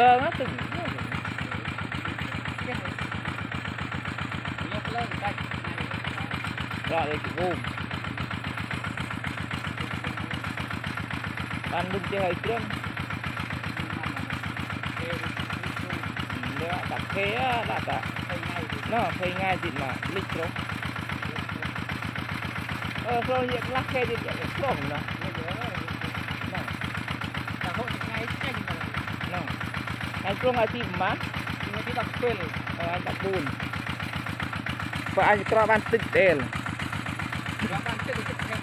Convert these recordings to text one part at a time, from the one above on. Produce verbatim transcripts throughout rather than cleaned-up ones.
Vâng á, từng Rồi đây chị gồm Ăn đúng chơi hay trơn Đặt khế đặt à Nó thấy ngay gì mà lịch rồi Ờ rồi hiện lắc khế thì chạy xuống rồi Anh xuống ai tìm má Anh tìm đặt quên Anh đặt buồn Và anh có bán tích đèn Có bán tích đèn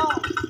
Oh!